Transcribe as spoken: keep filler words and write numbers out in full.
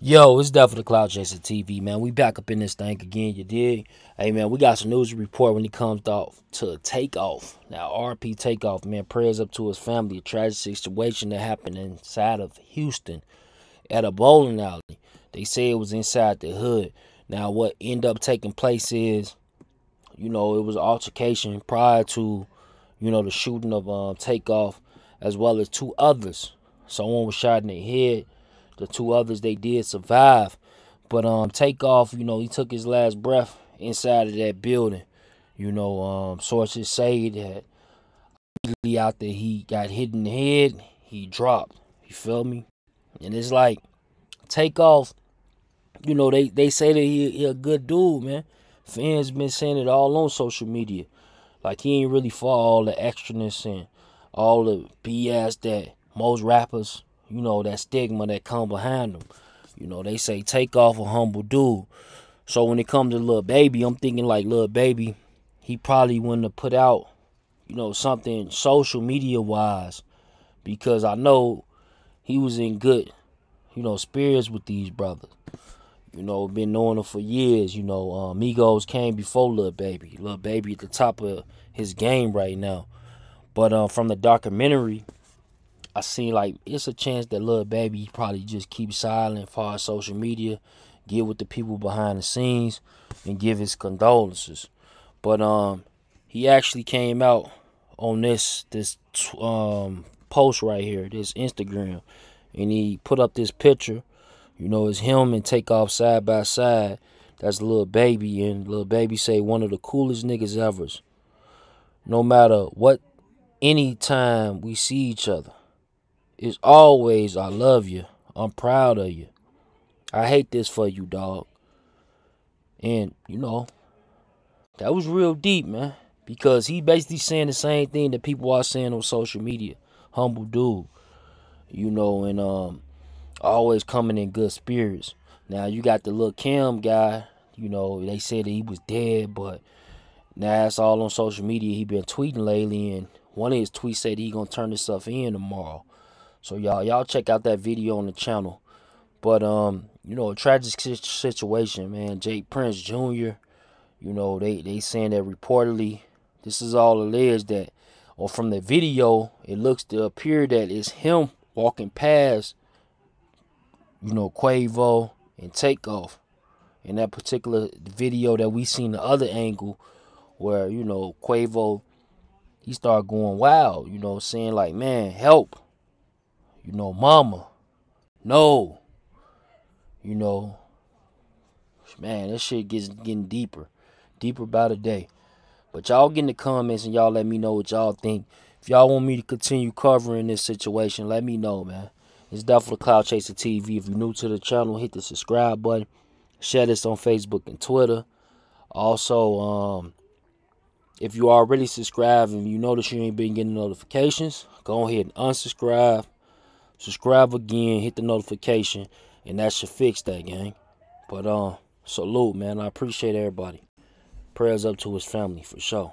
Yo, it's definitely Clout Chaser T V, man. We back up in this thing again, you dig? Hey, man, we got some news to report when it comes to Takeoff. Now, R P Takeoff, man, prayers up to his family. A tragic situation that happened inside of Houston at a bowling alley. They say it was inside the hood. Now, what ended up taking place is, you know, it was an altercation prior to, you know, the shooting of um, Takeoff, as well as two others. Someone was shot in the head. The two others, they did survive. But um, Takeoff, you know, he took his last breath inside of that building. You know, um, sources say that immediately out there he got hit in the head, he dropped. You feel me? And it's like, Takeoff, you know, they, they say that he, he a good dude, man. Fans been saying it all on social media. Like, he ain't really for all the extraness and all the B S that most rappers, you know, that stigma that come behind them. You know, they say Takeoff a humble dude. So when it comes to Lil Baby, I'm thinking like Lil Baby, he probably wouldn't have put out, you know, something social media wise, because I know he was in good, you know, spirits with these brothers. You know, been knowing them for years. You know, uh, Migos came before Lil Baby. Lil Baby at the top of his game right now. But uh, from the documentary, I seen like it's a chance that Lil Baby probably just keep silent for social media, get with the people behind the scenes, and give his condolences. But um, he actually came out on this this um post right here, this Instagram, and he put up this picture. You know, it's him and Takeoff side by side. That's Lil Baby, and Lil Baby say one of the coolest niggas ever. No matter what, any time we see each other, it's always, I love you. I'm proud of you. I hate this for you, dog. And, you know, that was real deep, man. Because he basically saying the same thing that people are saying on social media. Humble dude. You know, and um, always coming in good spirits. Now, you got the little Kim guy. You know, they said that he was dead, but now it's all on social media. He been tweeting lately, and one of his tweets said he gonna turn this stuff in tomorrow. So y'all, y'all check out that video on the channel. But, um, you know, a tragic situation, man. Jas Prince Junior, you know, they, they saying that reportedly, this is all alleged that, or from the video, it looks to appear that it's him walking past, you know, Quavo and Takeoff. In that particular video that we seen the other angle where, you know, Quavo, he started going wild, you know, saying like, man, help. You know, mama, no, you know, man, this shit gets getting deeper, deeper by the day. But y'all get in the comments and y'all let me know what y'all think. If y'all want me to continue covering this situation, let me know, man. It's definitely Clout Chaser T V. If you're new to the channel, hit the subscribe button. Share this on Facebook and Twitter. Also, um, if you already subscribed and you notice you ain't been getting notifications, go ahead and unsubscribe. Subscribe again, hit the notification, and that should fix that, gang. But, um, salute, man. I appreciate everybody. Prayers up to his family, for sure.